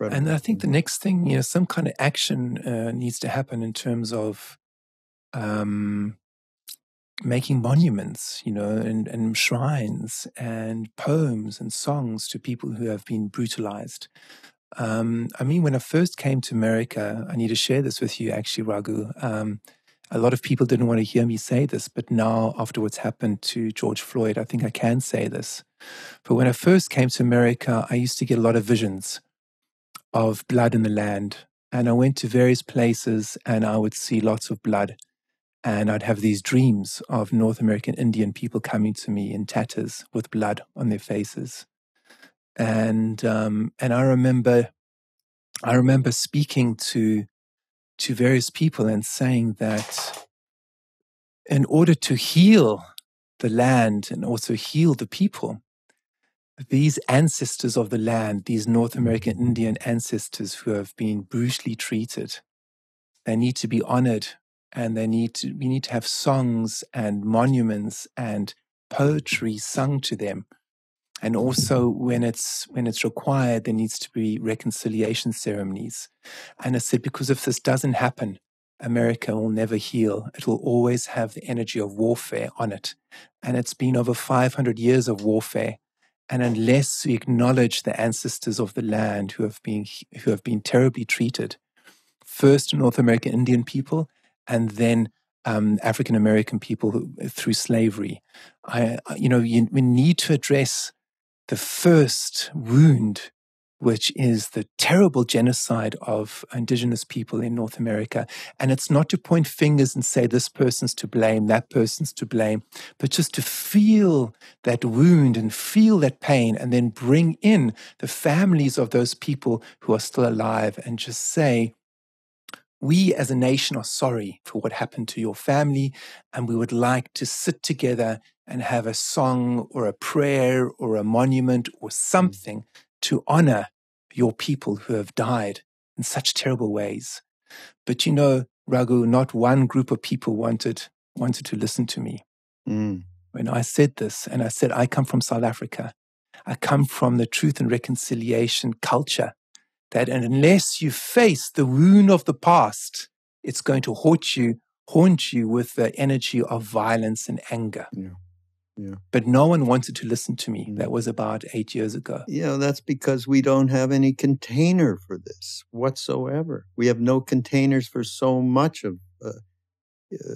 Right. And I think the next thing, you know, some kind of action uh, needs to happen in terms of um, making monuments, you know, and, and shrines and poems and songs to people who have been brutalized. Um, I mean, when I first came to America, I need to share this with you, actually, Raghu. Um, a lot of people didn't want to hear me say this, but now after what's happened to George Floyd, I think I can say this. But when I first came to America, I used to get a lot of visions of blood in the land. And I went to various places and I would see lots of blood. And I'd have these dreams of North American Indian people coming to me in tatters with blood on their faces. And um, and I remember I remember speaking to to various people and saying that in order to heal the land and also heal the people, these ancestors of the land, these North American Indian ancestors who have been brutally treated, they need to be honored, and they need to, we need to have songs and monuments and poetry sung to them. And also when it's, when it's required, there needs to be reconciliation ceremonies. And I said, because if this doesn't happen, America will never heal. It will always have the energy of warfare on it. And it's been over five hundred years of warfare. And unless we acknowledge the ancestors of the land who have been who have been terribly treated, first North American Indian people, and then um, African American people who, through slavery, I, you know, you, we need to address the first wound, which is the terrible genocide of indigenous people in North America. And it's not to point fingers and say this person's to blame, that person's to blame, but just to feel that wound and feel that pain and then bring in the families of those people who are still alive and just say, we as a nation are sorry for what happened to your family, and we would like to sit together and have a song or a prayer or a monument or something to honor your people who have died in such terrible ways. But you know, Raghu, not one group of people wanted wanted to listen to me. Mm. When I said this, and I said, I come from South Africa. I come from the truth and reconciliation culture, that unless you face the wound of the past, it's going to haunt you, haunt you with the energy of violence and anger. Yeah. Yeah. But no one wanted to listen to me. Mm. That was about eight years ago. Yeah, that's because we don't have any container for this whatsoever. We have no containers for so much of uh, uh,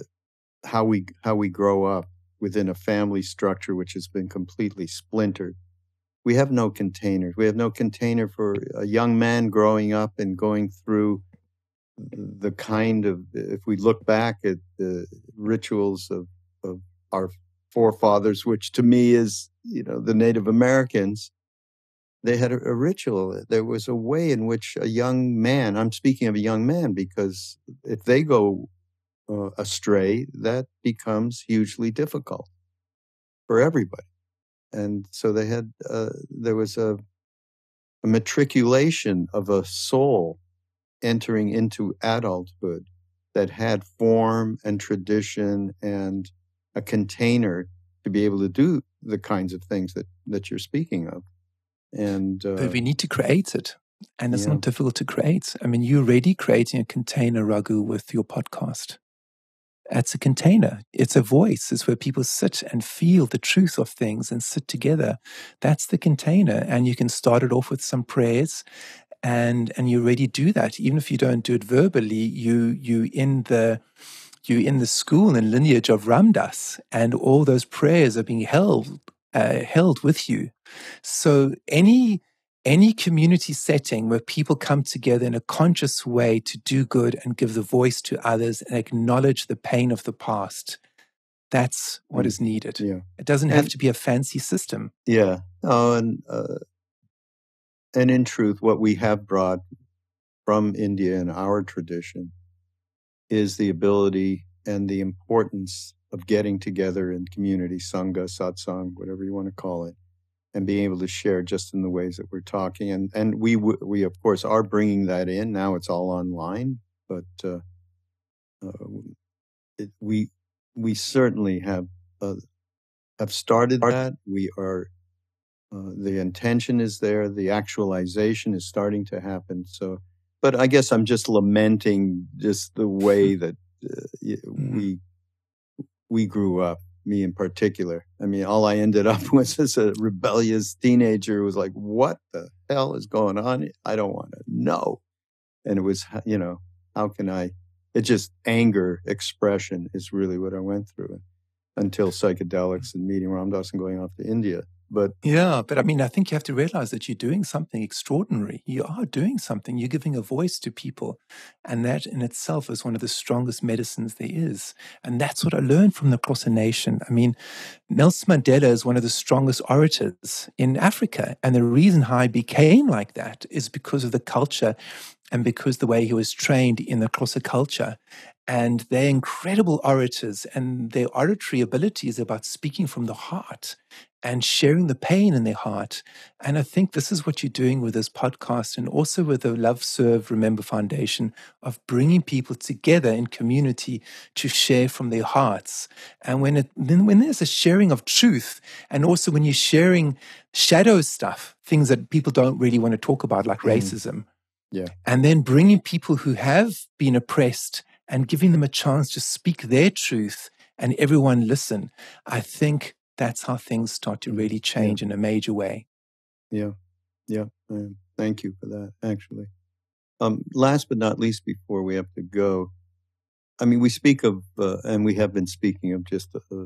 how we how we grow up within a family structure which has been completely splintered. We have no containers. We have no container for a young man growing up and going through the kind of, if we look back at the rituals of, of our forefathers, which to me is, you know, the Native Americans, they had a, a ritual. There was a way in which a young man, I'm speaking of a young man, because if they go uh, astray, that becomes hugely difficult for everybody. And so they had, uh, there was a, a matriculation of a soul entering into adulthood that had form and tradition and a container to be able to do the kinds of things that, that you're speaking of. And uh, But we need to create it. And it's yeah. not difficult to create. I mean, you're already creating a container, Raghu, with your podcast. It's a container. It's a voice. It's where people sit and feel the truth of things and sit together. That's the container. And you can start it off with some prayers. And and you already do that. Even if you don't do it verbally, you you in the you in the school and lineage of Ram Dass, and all those prayers are being held uh, held with you. So any any community setting where people come together in a conscious way to do good and give the voice to others and acknowledge the pain of the past, that's what mm. is needed. Yeah. It doesn't and, have to be a fancy system. Yeah. Oh, and. Uh... And in truth, what we have brought from India in our tradition is the ability and the importance of getting together in community, sangha, satsang, whatever you want to call it, and being able to share just in the ways that we're talking. And and we, we of course, are bringing that in. Now it's all online, but uh, uh, it, we we certainly have, uh, have started that. We are... Uh, the intention is there. The actualization is starting to happen. So, but I guess I'm just lamenting just the way that uh, we we grew up. Me in particular. I mean, all I ended up was as a rebellious teenager who was like, "What the hell is going on? I don't want to know." And it was, you know, how can I? It just anger expression is really what I went through until psychedelics and meeting Ram Dass and going off to India. But yeah, but I mean, I think you have to realize that you're doing something extraordinary. You are doing something. You're giving a voice to people. And that in itself is one of the strongest medicines there is. And that's what I learned from the Xhosa nation. I mean, Nelson Mandela is one of the strongest orators in Africa. And the reason how he became like that is because of the culture and because the way he was trained in the Xhosa culture. And they're incredible orators, and their oratory ability is about speaking from the heart and sharing the pain in their heart. And I think this is what you're doing with this podcast and also with the Love Serve Remember Foundation, of bringing people together in community to share from their hearts. And when, it, then when there's a sharing of truth, and also when you're sharing shadow stuff, things that people don't really want to talk about, like mm. racism, yeah. and then bringing people who have been oppressed and giving them a chance to speak their truth and everyone listen, I think that's how things start to really change yeah. in a major way. Yeah, yeah. Um, thank you for that, actually. Um, last but not least, before we have to go, I mean, we speak of, uh, and we have been speaking of just, uh,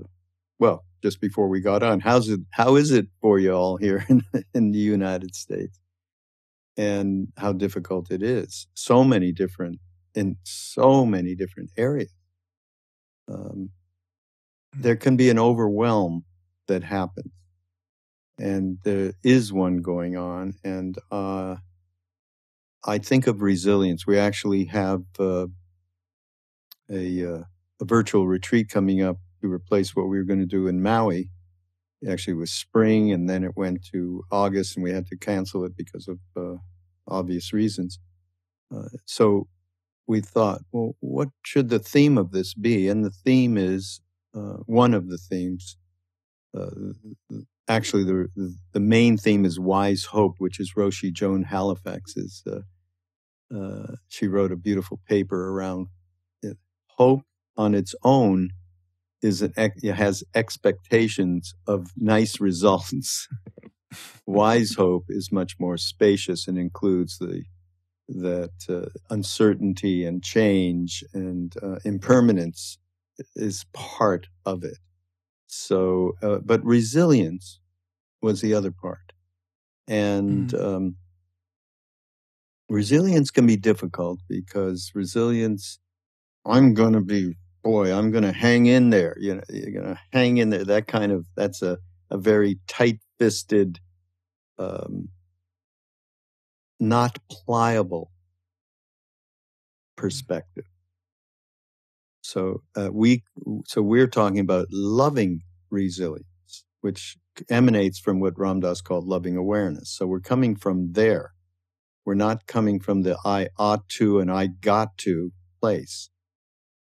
well, just before we got on, how's it, how is it for you all here in, in the United States, and how difficult it is? So many different in so many different areas. Um, there can be an overwhelm that happens. And there is one going on. And uh, I think of resilience. We actually have uh, a, uh, a virtual retreat coming up to replace what we were going to do in Maui. It actually was spring, and then it went to August, and we had to cancel it because of uh, obvious reasons. Uh, so... we thought, well, what should the theme of this be? And the theme is, uh, one of the themes, uh, actually the the main theme is Wise Hope, which is Roshi Joan Halifax's. Uh, uh, she wrote a beautiful paper around it. Hope on its own is an ex- has expectations of nice results. Wise hope is much more spacious and includes the that uh, uncertainty and change and uh, impermanence is part of it. So, uh, but resilience was the other part, and mm. um, resilience can be difficult because resilience, I'm going to be. Boy, I'm going to hang in there. You know, you're going to hang in there. That kind of, that's a, a very tight-fisted, um, not pliable perspective. So uh, we, so we're talking about loving resilience, which emanates from what Ram Dass called loving awareness. So we're coming from there. We're not coming from the I ought to and I got to place.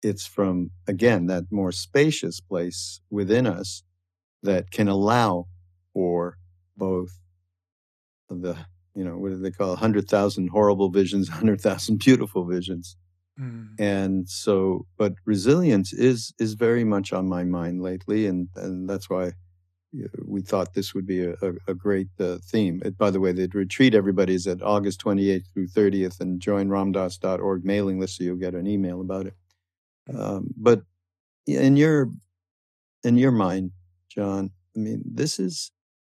It's from, again, that more spacious place within us that can allow for both the, you know, what do they call one hundred thousand horrible visions, one hundred thousand beautiful visions. Mm. And so, but resilience is is very much on my mind lately, and, and that's why we thought this would be a, a great uh, theme. It, by the way, the retreat, everybody, is at August twenty-eighth through thirtieth, and join ramdas dot org mailing list so you'll get an email about it. Um, but in your in your mind, John, I mean, this is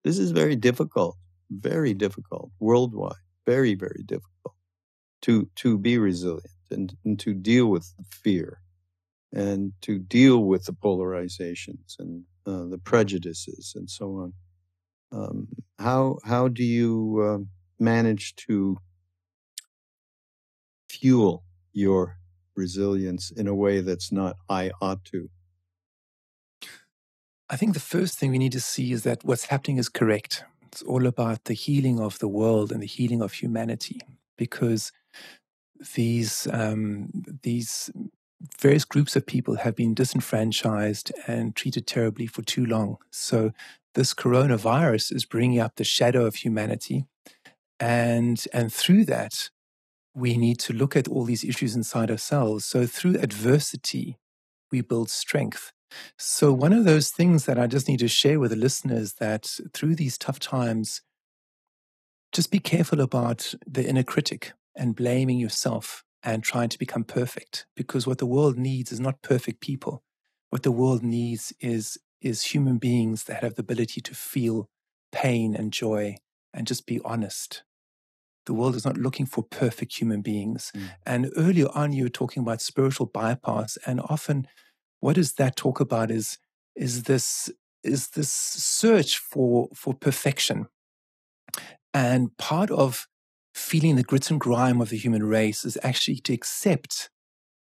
this is very difficult, very difficult worldwide, very very difficult to to be resilient and, and to deal with fear and to deal with the polarizations and uh, the prejudices and so on. Um, how how do you uh, manage to fuel your resilience in a way that's not I ought to? I think the first thing we need to see is that what's happening is correct. It's all about the healing of the world and the healing of humanity, because these um, these various groups of people have been disenfranchised and treated terribly for too long. So this coronavirus is bringing up the shadow of humanity, and and through that, we need to look at all these issues inside ourselves. So through adversity, we build strength. So one of those things that I just need to share with the listeners, that through these tough times, just be careful about the inner critic and blaming yourself and trying to become perfect. Because what the world needs is not perfect people. What the world needs is, is human beings that have the ability to feel pain and joy and just be honest. The world is not looking for perfect human beings. Mm. And earlier on, you were talking about spiritual bypass. And often, what does that talk about is, is, this, is this search for, for perfection. And part of feeling the grit and grime of the human race is actually to accept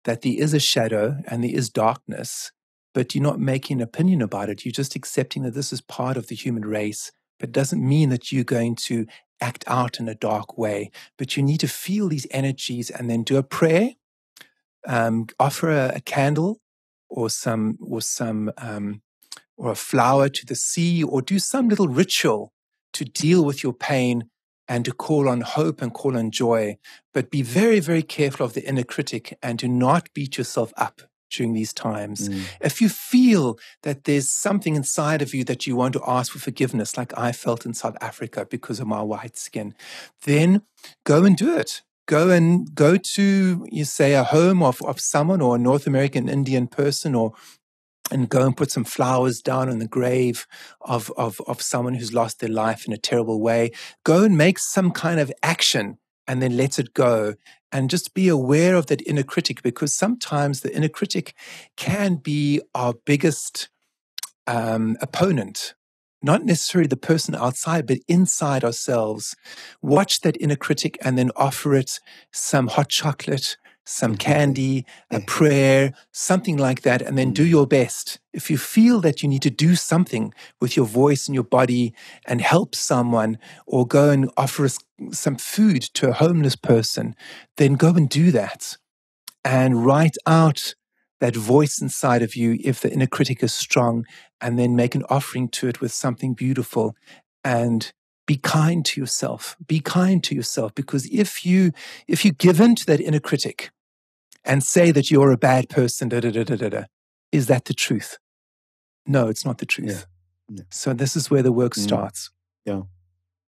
that there is a shadow and there is darkness, but you're not making an opinion about it. You're just accepting that this is part of the human race, but doesn't mean that you're going to act out in a dark way, but you need to feel these energies and then do a prayer, um, offer a, a candle or some or some um, or a flower to the sea, or do some little ritual to deal with your pain and to call on hope and call on joy. But be very, very careful of the inner critic and do not beat yourself up during these times. Mm. If you feel that there's something inside of you that you want to ask for forgiveness, like I felt in South Africa because of my white skin, then go and do it. Go and go to, you say, a home of, of someone, or a North American Indian person, or and go and put some flowers down on the grave of, of, of someone who's lost their life in a terrible way. Go and make some kind of action and then let it go. And just be aware of that inner critic, because sometimes the inner critic can be our biggest um, opponent. Not necessarily the person outside, but inside ourselves. Watch that inner critic and then offer it some hot chocolate, some candy, a prayer, something like that, and then do your best. If you feel that you need to do something with your voice and your body and help someone, or go and offer some food to a homeless person, then go and do that. And write out that voice inside of you if the inner critic is strong, and then make an offering to it with something beautiful. And be kind to yourself. Be kind to yourself, because if you if you give in to that inner critic and say that you're a bad person, da da da da da, is that the truth? no, it's not the truth. Yeah. Yeah. So this is where the work mm. starts. Yeah.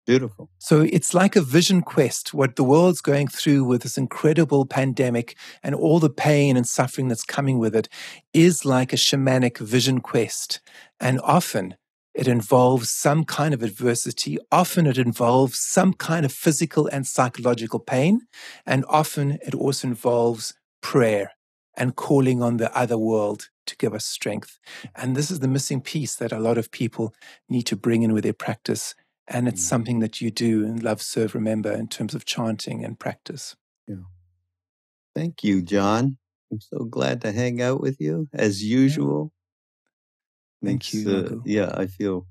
Beautiful. So it's like a vision quest, what the world's going through with this incredible pandemic and all the pain and suffering that's coming with it is like a shamanic vision quest. And often it involves some kind of adversity. Often it involves some kind of physical and psychological pain. And often it also involves prayer and calling on the other world to give us strength. And this is the missing piece that a lot of people need to bring in with their practice. And it's mm. something that you do in Love, Serve, Remember in terms of chanting and practice. Yeah. Thank you, John. I'm so glad to hang out with you as usual. Yeah. Thank it's, you. Uh, yeah, I feel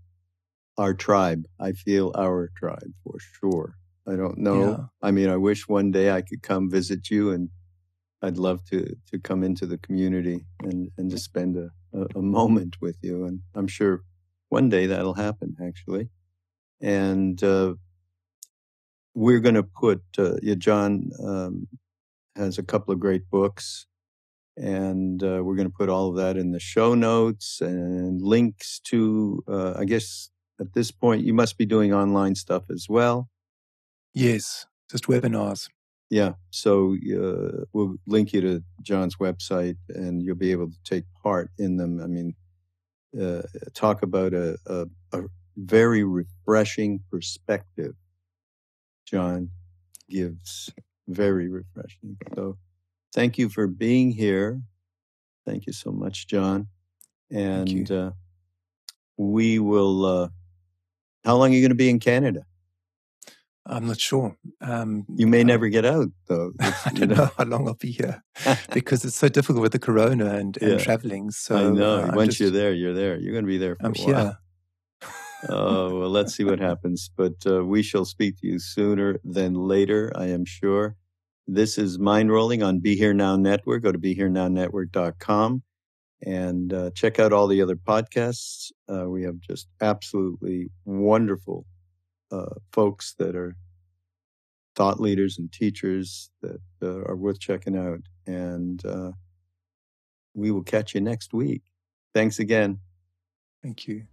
our tribe. I feel our tribe for sure. I don't know. Yeah. I mean, I wish one day I could come visit you, and I'd love to to come into the community and, and just spend a, a, a moment with you. And I'm sure one day that'll happen, actually. And uh, we're going to put, uh, yeah, John um, has a couple of great books, and uh, we're going to put all of that in the show notes and links to, uh, I guess at this point, you must be doing online stuff as well. Yes, just webinars. Yeah, so uh, we'll link you to John's website, and you'll be able to take part in them. I mean, uh, talk about a... a, a very refreshing perspective John gives. Very refreshing. So thank you for being here. Thank you so much, John. And uh, we will, uh, how long are you going to be in Canada? I'm not sure. Um, you may I, never get out, though. I don't know. know how long I'll be here because it's so difficult with the corona and, and yeah. traveling. So I know. Uh, Once just, you're there, you're there. You're going to be there for I'm a while. Here. Oh, uh, well, let's see what happens. But uh, we shall speak to you sooner than later, I am sure. This is Mind Rolling on Be Here Now Network. Go to Be Here Now Network dot com and uh, check out all the other podcasts. Uh, we have just absolutely wonderful uh, folks that are thought leaders and teachers that uh, are worth checking out. And uh, we will catch you next week. Thanks again. Thank you.